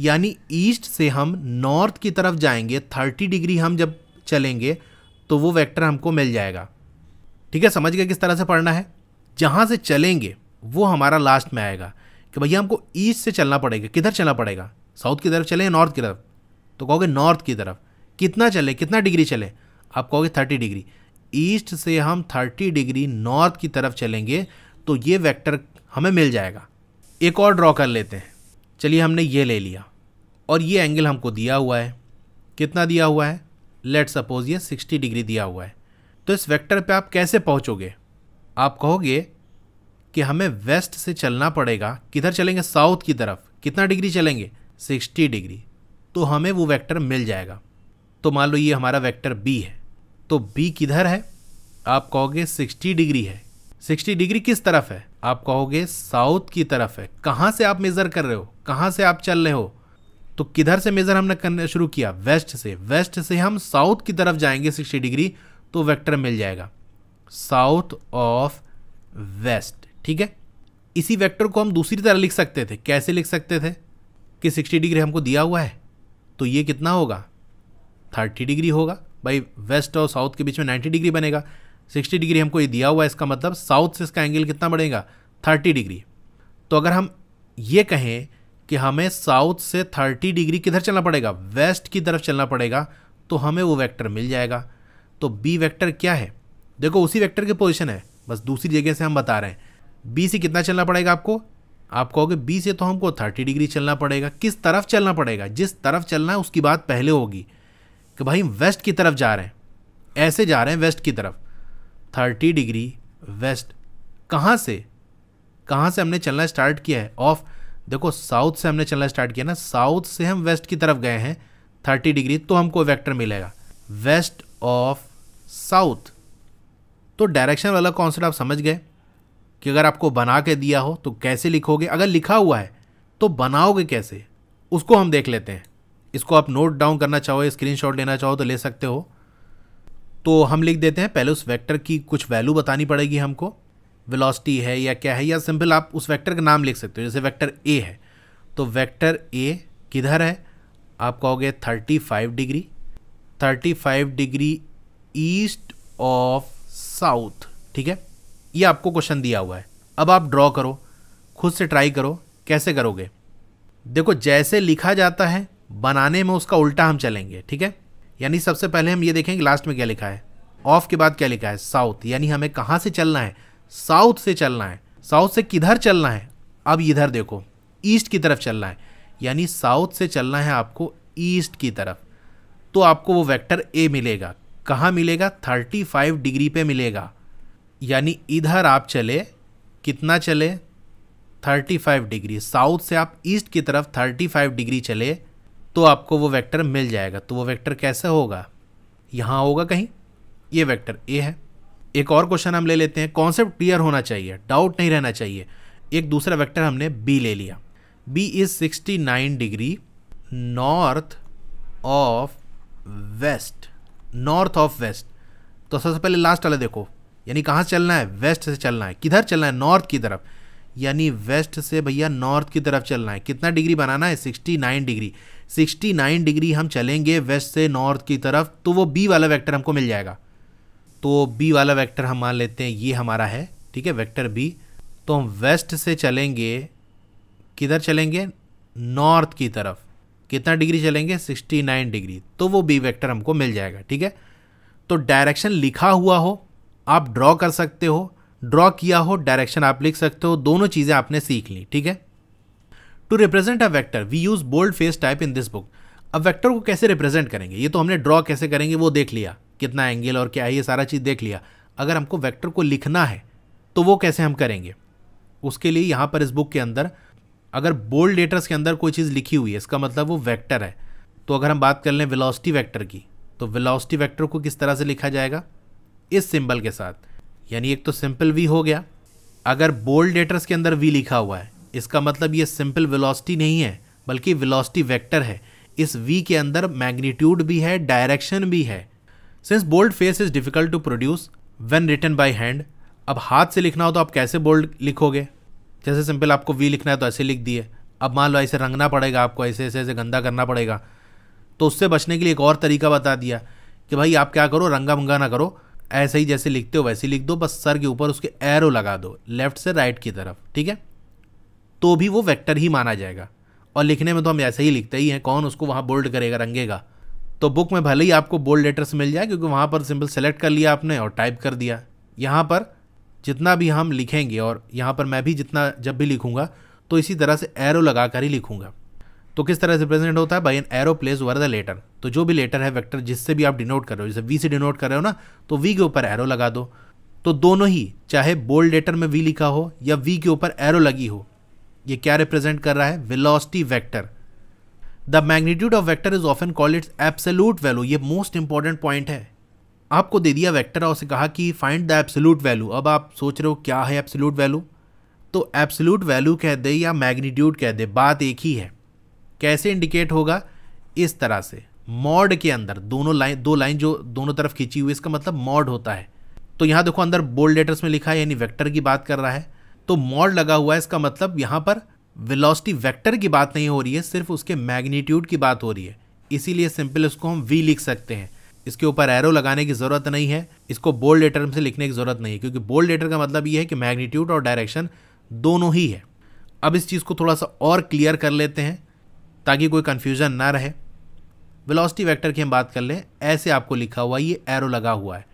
यानी ईस्ट से हम नॉर्थ की तरफ जाएंगे। 30 डिग्री हम जब चलेंगे तो वो वेक्टर हमको मिल जाएगा। ठीक है, समझ गए किस तरह से पढ़ना है। जहाँ से चलेंगे वो हमारा लास्ट में आएगा कि भैया हमको ईस्ट से चलना पड़ेगा। किधर चलना पड़ेगा? साउथ की तरफ चले या नॉर्थ की तरफ? तो कहोगे नॉर्थ की तरफ। कितना चले, कितना डिग्री चले? आप कहोगे 30 डिग्री। ईस्ट से हम 30 डिग्री नॉर्थ की तरफ चलेंगे तो ये वेक्टर हमें मिल जाएगा। एक और ड्रॉ कर लेते हैं। चलिए, हमने ये ले लिया और ये एंगल हमको दिया हुआ है। कितना दिया हुआ है? लेट्स सपोज ये 60 डिग्री दिया हुआ है। तो इस वेक्टर पे आप कैसे पहुंचोगे? आप कहोगे कि हमें वेस्ट से चलना पड़ेगा। किधर चलेंगे? साउथ की तरफ। कितना डिग्री चलेंगे? 60 डिग्री। तो हमें वो वेक्टर मिल जाएगा। तो मान लो ये हमारा वेक्टर बी है, तो बी किधर है? आप कहोगे 60 डिग्री है। 60 डिग्री किस तरफ है? आप कहोगे साउथ की तरफ है। कहाँ से आप मेज़र कर रहे हो, कहाँ से आप चल रहे हो? तो किधर से मेज़र हमने करना शुरू किया? वेस्ट से। वेस्ट से हम साउथ की तरफ जाएंगे 60 डिग्री, तो वेक्टर मिल जाएगा साउथ ऑफ वेस्ट। ठीक है, इसी वेक्टर को हम दूसरी तरह लिख सकते थे। कैसे लिख सकते थे? कि 60 डिग्री हमको दिया हुआ है, तो ये कितना होगा? 30 डिग्री होगा। भाई वेस्ट और साउथ के बीच में 90 डिग्री बनेगा। 60 डिग्री हमको ये दिया हुआ है, इसका मतलब साउथ से इसका एंगल कितना बढ़ेगा? 30 डिग्री। तो अगर हम ये कहें कि हमें साउथ से 30 डिग्री किधर चलना पड़ेगा? वेस्ट की तरफ चलना पड़ेगा, तो हमें वो वेक्टर मिल जाएगा। तो बी वेक्टर क्या है? देखो उसी वेक्टर की पोजीशन है, बस दूसरी जगह से हम बता रहे हैं। बी से कितना चलना पड़ेगा आपको? आप कहोगे बी से तो हमको 30 डिग्री चलना पड़ेगा। किस तरफ चलना पड़ेगा? जिस तरफ चलना है उसकी बात पहले होगी कि भाई हम वेस्ट की तरफ जा रहे हैं, ऐसे जा रहे हैं वेस्ट की तरफ। 30 डिग्री वेस्ट। कहाँ से हमने चलना स्टार्ट किया है? ऑफ, देखो साउथ से हमने चलना स्टार्ट किया ना, साउथ से हम वेस्ट की तरफ गए हैं 30 डिग्री, तो हमको वेक्टर मिलेगा वेस्ट ऑफ साउथ। तो डायरेक्शन वाला कॉन्सेप्ट आप समझ गए कि अगर आपको बना के दिया हो तो कैसे लिखोगे, अगर लिखा हुआ है तो बनाओगे कैसे, उसको हम देख लेते हैं। इसको आप नोट डाउन करना चाहो, स्क्रीनशॉट लेना चाहो तो ले सकते हो। तो हम लिख देते हैं, पहले उस वेक्टर की कुछ वैल्यू बतानी पड़ेगी हमको, वेलोसिटी है या क्या है, या सिंपल आप उस वेक्टर का नाम लिख सकते हो। जैसे वेक्टर ए है, तो वेक्टर ए किधर है? आप कहोगे 35 degree. 35 degree east of south. ठीक है, ये आपको क्वेश्चन दिया हुआ है। अब आप ड्रॉ करो, खुद से ट्राई करो कैसे करोगे। देखो जैसे लिखा जाता है बनाने में उसका उल्टा हम चलेंगे। ठीक है, यानी सबसे पहले हम ये देखेंगे लास्ट में क्या लिखा है, ऑफ के बाद क्या लिखा है, साउथ। यानी हमें कहाँ से चलना है? साउथ से चलना है। साउथ से किधर चलना है? अब इधर देखो, ईस्ट की तरफ चलना है, यानी साउथ से चलना है आपको ईस्ट की तरफ। तो आपको वो वेक्टर ए मिलेगा। कहाँ मिलेगा? 35 डिग्री पे मिलेगा। यानी इधर आप चले, कितना चले? 35 डिग्री। साउथ से आप ईस्ट की तरफ 35 डिग्री चले तो आपको वो वेक्टर मिल जाएगा। तो वो वेक्टर कैसे होगा? यहाँ होगा कहीं, ये वेक्टर ए है। एक और क्वेश्चन हम ले लेते हैं, कॉन्सेप्ट क्लियर होना चाहिए, डाउट नहीं रहना चाहिए। एक दूसरा वेक्टर हमने बी ले लिया। B is 69 degree north of west. North of west, तो सबसे पहले लास्ट वाला देखो, यानी कहाँ चलना है? वेस्ट से चलना है। किधर चलना है? नॉर्थ की तरफ। यानी वेस्ट से भैया नॉर्थ की तरफ चलना है। कितना डिग्री बनाना है? 69 डिग्री। 69 डिग्री हम चलेंगे वेस्ट से नॉर्थ की तरफ, तो वो बी वाला वेक्टर हमको मिल जाएगा। तो बी वाला वेक्टर हम मान लेते हैं ये हमारा है, ठीक है, वेक्टर बी। तो हम वेस्ट से चलेंगे, किधर चलेंगे? नॉर्थ की तरफ। कितना डिग्री चलेंगे? 69 डिग्री। तो वो बी वेक्टर हमको मिल जाएगा, ठीक है। तो डायरेक्शन लिखा हुआ हो आप ड्रॉ कर सकते हो, ड्रॉ किया हो डायरेक्शन आप लिख सकते हो, दोनों चीज़ें आपने सीख ली, ठीक है। To represent a vector we use bold face type in this book. अब वेक्टर को कैसे रिप्रेजेंट करेंगे ये तो हमने ड्रॉ कैसे करेंगे वो देख लिया, कितना एंगल और क्या है ये सारा चीज़ देख लिया। अगर हमको वेक्टर को लिखना है तो वो कैसे हम करेंगे, उसके लिए यहाँ पर इस बुक के अंदर अगर बोल्ड लेटर्स के अंदर कोई चीज़ लिखी हुई है इसका मतलब वो वेक्टर है। तो अगर हम बात कर लें वेलोसिटी वेक्टर की, तो वेलोसिटी वेक्टर को किस तरह से लिखा जाएगा? इस सिंबल के साथ। यानी एक तो सिंपल वी हो गया, अगर बोल्ड लेटर्स के अंदर वी लिखा हुआ है इसका मतलब ये सिंपल वेलोसिटी नहीं है बल्कि वेलोसिटी वेक्टर है। इस वी के अंदर मैग्नीट्यूड भी है, डायरेक्शन भी है। Since bold face is difficult to produce when written by hand. अब हाथ से लिखना हो तो आप कैसे बोल्ड लिखोगे? जैसे सिंपल आपको वी लिखना है तो ऐसे लिख दिए, अब मान लो ऐसे रंगना पड़ेगा आपको, ऐसे ऐसे ऐसे गंदा करना पड़ेगा। तो उससे बचने के लिए एक और तरीका बता दिया कि भाई आप क्या करो, रंगा मंगा ना करो, ऐसे ही जैसे लिखते हो वैसे लिख दो, बस सर के ऊपर उसके एरो लगा दो लेफ्ट से राइट की तरफ, ठीक है। तो भी वो वेक्टर ही माना जाएगा। और लिखने में तो हम ऐसे ही लिखते ही हैं, कौन उसको वहाँ बोल्ड करेगा, रंगेगा। तो बुक में भले ही आपको बोल्ड लेटर्स मिल जाए क्योंकि वहाँ पर सिंपल सेलेक्ट कर लिया आपने और टाइप कर दिया। यहाँ पर जितना भी हम लिखेंगे और यहाँ पर मैं भी जितना जब भी लिखूँगा तो इसी तरह से एरो लगा कर ही लिखूँगा। तो किस तरह से रिप्रेजेंट होता है? By an arrow place over the letter. तो जो भी लेटर है वेक्टर जिससे भी आप डिनोट कर रहे हो, जैसे वी से डिनोट कर रहे हो ना, तो वी के ऊपर एरो लगा दो। तो दोनों ही, चाहे बोल्ड लेटर में वी लिखा हो या वी के ऊपर एरो लगी हो, ये क्या रिप्रेजेंट कर रहा है? Velocity vector. The magnitude of vector is often called its absolute value. ये मोस्ट इंपॉर्टेंट पॉइंट है। आपको दे दिया वेक्टर और उसे कहा कि फाइंड द एब्सोल्यूट वैल्यू। अब आप सोच रहे हो क्या है एब्सोल्यूट वैल्यू? तो एब्सोल्यूट वैल्यू कह दे या मैग्नीट्यूड कह दे, बात एक ही है। कैसे इंडिकेट होगा? इस तरह से मॉड के अंदर दो लाइन जो दोनों तरफ खींची हुई, इसका मतलब मॉड होता है। तो यहाँ देखो अंदर बोल्ड लेटर्स में लिखा है यानी वेक्टर की बात कर रहा है, तो मॉड लगा हुआ है, इसका मतलब यहाँ पर वेलोसिटी वेक्टर की बात नहीं हो रही है, सिर्फ उसके मैग्नीट्यूड की बात हो रही है। इसीलिए सिंपल इसको हम वी लिख सकते हैं, इसके ऊपर एरो लगाने की ज़रूरत नहीं है, इसको बोल्ड लेटर से लिखने की ज़रूरत नहीं है, क्योंकि बोल्ड लेटर का मतलब ये है कि मैग्नीट्यूड और डायरेक्शन दोनों ही है। अब इस चीज़ को थोड़ा सा और क्लियर कर लेते हैं ताकि कोई कन्फ्यूजन ना रहे। वेलोसिटी वेक्टर की हम बात कर लें, ऐसे आपको लिखा हुआ, ये एरो लगा हुआ है,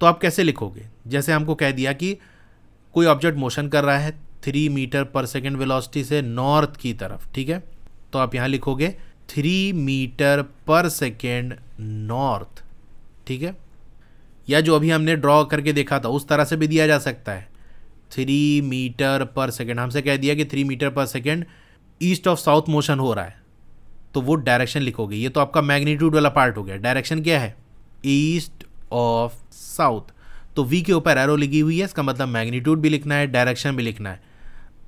तो आप कैसे लिखोगे? जैसे हमको कह दिया कि कोई ऑब्जेक्ट मोशन कर रहा है 3 मीटर पर सेकेंड वेलोसिटी से नॉर्थ की तरफ, ठीक है। तो आप यहाँ लिखोगे 3 मीटर पर सेकेंड नॉर्थ, ठीक है। या जो अभी हमने ड्रॉ करके देखा था उस तरह से भी दिया जा सकता है। 3 मीटर पर सेकेंड हमसे कह दिया कि 3 मीटर पर second east of south motion हो रहा है, तो वो डायरेक्शन लिखोगे। ये तो आपका मैग्नीट्यूड वाला पार्ट हो गया, डायरेक्शन क्या है? East of south. तो वी के ऊपर एरो लगी हुई है, इसका मतलब मैग्नीट्यूड भी लिखना है, डायरेक्शन भी लिखना है।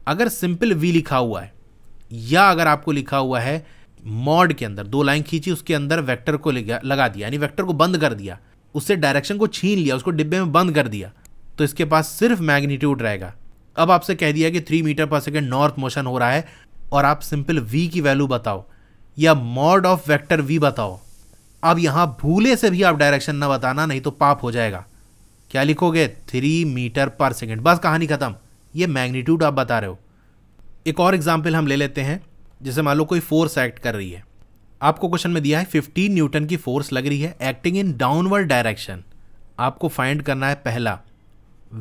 अगर सिंपल वी लिखा हुआ है या अगर आपको लिखा हुआ है मॉड के अंदर, दो लाइन खींची उसके अंदर वेक्टर को लगा दिया यानी वेक्टर को बंद कर दिया, उससे डायरेक्शन को छीन लिया, उसको डिब्बे में बंद कर दिया, तो इसके पास सिर्फ मैग्नीट्यूड रहेगा। अब आपसे कह दिया कि 3 मीटर पर सेकेंड नॉर्थ मोशन हो रहा है और आप सिंपल वी की वैल्यू बताओ या मॉड ऑफ वेक्टर वी बताओ। अब यहाँ भूले से भी आप डायरेक्शन ना बताना, नहीं तो पाप हो जाएगा। क्या लिखोगे? 3 मीटर पर सेकेंड, बस कहानी खत्म। ये मैग्नीट्यूड आप बता रहे हो। एक और एग्जाम्पल हम ले लेते हैं, जैसे मान लो कोई फोर्स एक्ट कर रही है, आपको क्वेश्चन में दिया है 15 न्यूटन की फोर्स लग रही है एक्टिंग इन डाउनवर्ड डायरेक्शन। आपको फाइंड करना है पहला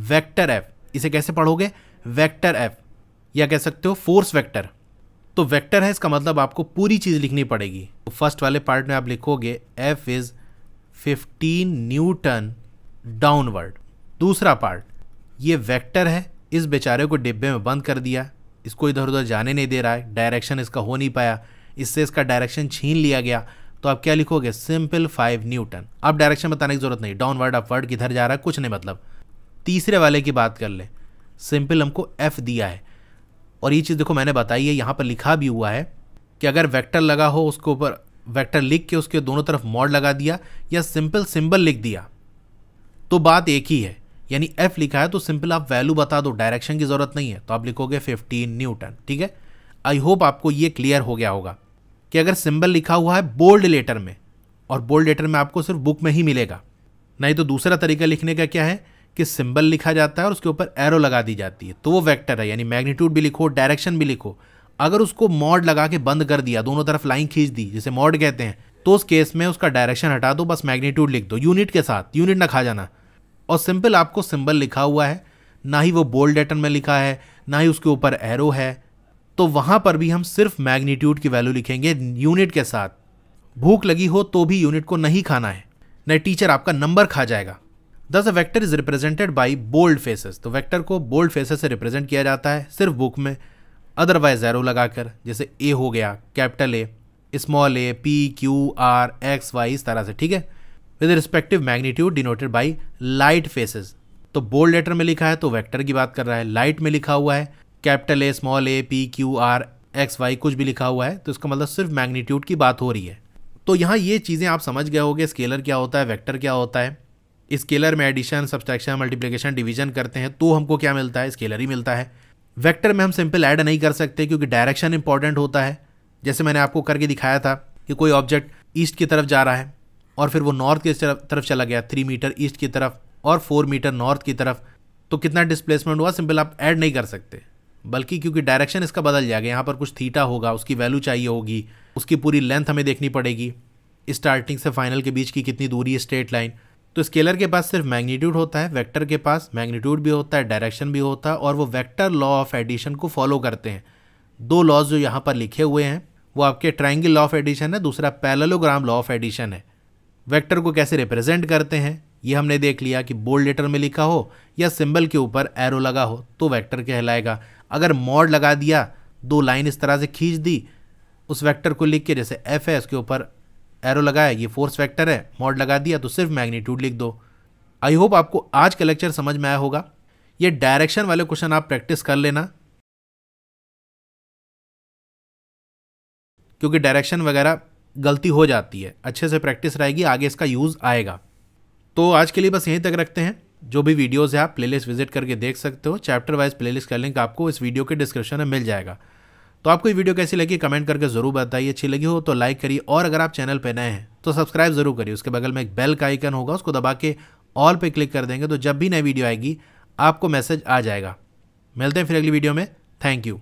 वेक्टर एफ। इसे कैसे पढ़ोगे? वेक्टर एफ, या कह सकते हो फोर्स वेक्टर। तो वेक्टर है, इसका मतलब आपको पूरी चीज़ लिखनी पड़ेगी। तो फर्स्ट वाले पार्ट में आप लिखोगे एफ इज 15 न्यूटन डाउनवर्ड। दूसरा पार्ट, ये वेक्टर है, इस बेचारे को डिब्बे में बंद कर दिया, इसको इधर उधर जाने नहीं दे रहा है, डायरेक्शन इसका हो नहीं पाया, इससे इसका डायरेक्शन छीन लिया गया। तो आप क्या लिखोगे? Simple 5 Newton. आप डायरेक्शन बताने की जरूरत नहीं, डाउनवर्ड अपवर्ड किधर जा रहा है कुछ नहीं मतलब। तीसरे वाले की बात कर ले, सिंपल हमको एफ दिया है और ये चीज़ देखो मैंने बताई है, यहाँ पर लिखा भी हुआ है कि अगर वेक्टर लगा हो उसके ऊपर वेक्टर लिख के उसके दोनों तरफ मॉड लगा दिया या सिंपल सिंबल लिख दिया, तो बात एक ही है। यानी F लिखा है तो सिंपल आप वैल्यू बता दो, डायरेक्शन की जरूरत नहीं है, तो आप लिखोगे 15 न्यूटन। ठीक है, आई होप आपको ये क्लियर हो गया होगा कि अगर सिंबल लिखा हुआ है बोल्ड लेटर में, और बोल्ड लेटर में आपको सिर्फ बुक में ही मिलेगा, नहीं तो दूसरा तरीका लिखने का क्या है कि सिंबल लिखा जाता है और उसके ऊपर एरो लगा दी जाती है, तो वो वेक्टर है, यानी मैग्नीट्यूड भी लिखो डायरेक्शन भी लिखो। अगर उसको मॉड लगा के बंद कर दिया, दोनों तरफ लाइन खींच दी जिसे मॉड कहते हैं, तो उस केस में उसका डायरेक्शन हटा दो, बस मैग्नीट्यूड लिख दो यूनिट के साथ, यूनिट ना खा जाना। और सिंपल आपको सिंबल लिखा हुआ है, ना ही वो बोल्ड लेटर में लिखा है, ना ही उसके ऊपर एरो है, तो वहाँ पर भी हम सिर्फ मैग्नीट्यूड की वैल्यू लिखेंगे यूनिट के साथ। भूख लगी हो तो भी यूनिट को नहीं खाना है, नहीं टीचर आपका नंबर खा जाएगा। दस vector is represented by bold faces, तो वेक्टर को बोल्ड फेसेस से रिप्रेजेंट किया जाता है सिर्फ बुक में, अदरवाइज एरो लगाकर, जैसे ए हो गया capital A, small A, P, Q, R, X, Y, इस तरह से। ठीक है, with respective magnitude denoted by light faces, तो बोल्ड लेटर में लिखा है तो वेक्टर की बात कर रहा है, लाइट में लिखा हुआ है capital A, small A, P, Q, R, X, Y कुछ भी लिखा हुआ है तो इसका मतलब सिर्फ मैग्नीट्यूड की बात हो रही है। तो यहाँ ये चीज़ें आप समझ गए होंगे, स्केलर क्या होता है, वेक्टर क्या होता है। स्केलर में एडिशन, सब्सट्रैक्शन, मल्टीप्लिकेशन, डिवीजन करते हैं तो हमको क्या मिलता है, स्केलर ही मिलता है। वेक्टर में हम सिंपल ऐड नहीं कर सकते क्योंकि डायरेक्शन इंपॉर्टेंट होता है, जैसे मैंने आपको करके दिखाया था कि कोई ऑब्जेक्ट ईस्ट की तरफ जा रहा है और फिर वो नॉर्थ की तरफ चला गया, 3 मीटर ईस्ट की तरफ और 4 मीटर नॉर्थ की तरफ, तो कितना डिस्प्लेसमेंट हुआ सिंपल आप ऐड नहीं कर सकते, बल्कि क्योंकि डायरेक्शन इसका बदल जाएगा, यहाँ पर कुछ थीटा होगा, उसकी वैल्यू चाहिए होगी, उसकी पूरी लेंथ हमें देखनी पड़ेगी, स्टार्टिंग से फाइनल के बीच की कितनी दूरी है, स्ट्रेट लाइन। तो स्केलर के पास सिर्फ मैग्नीट्यूड होता है, वेक्टर के पास मैग्नीट्यूड भी होता है, डायरेक्शन भी होता है, और वो वेक्टर लॉ ऑफ एडिशन को फॉलो करते हैं। दो लॉज जो यहाँ पर लिखे हुए हैं वो आपके ट्रायंगल लॉ ऑफ एडिशन है, दूसरा पैरेललोग्राम लॉ ऑफ एडिशन है। वेक्टर को कैसे रिप्रेजेंट करते हैं ये हमने देख लिया कि बोल्ड लेटर में लिखा हो या सिंबल के ऊपर एरो लगा हो तो वेक्टर कहलाएगा। अगर मॉड लगा दिया, दो लाइन इस तरह से खींच दी, उस वेक्टर को लिख के, जैसे एफ है उसके ऊपर एरो लगाया, ये फोर्स वेक्टर है, मॉड लगा दिया तो सिर्फ मैग्नीट्यूड लिख दो। आई होप आपको आज का लेक्चर समझ में आया होगा। ये डायरेक्शन वाले क्वेश्चन आप प्रैक्टिस कर लेना क्योंकि डायरेक्शन वगैरह गलती हो जाती है, अच्छे से प्रैक्टिस रहेगी, आगे इसका यूज़ आएगा। तो आज के लिए बस यहीं तक रखते हैं। जो भी वीडियोस है आप प्लेलिस्ट विजिट करके देख सकते हो, चैप्टर वाइज प्लेलिस्ट का लिंक आपको इस वीडियो के डिस्क्रिप्शन में मिल जाएगा। तो आपको ये वीडियो कैसी लगी कमेंट करके ज़रूर बताइए, अच्छी लगी हो तो लाइक करिए, और अगर आप चैनल पर नए हैं तो सब्सक्राइब ज़रूर करिए। उसके बगल में एक बेल का आइकन होगा, उसको दबा के ऑल पर क्लिक कर देंगे तो जब भी नई वीडियो आएगी आपको मैसेज आ जाएगा। मिलते हैं फिर अगली वीडियो में, थैंक यू।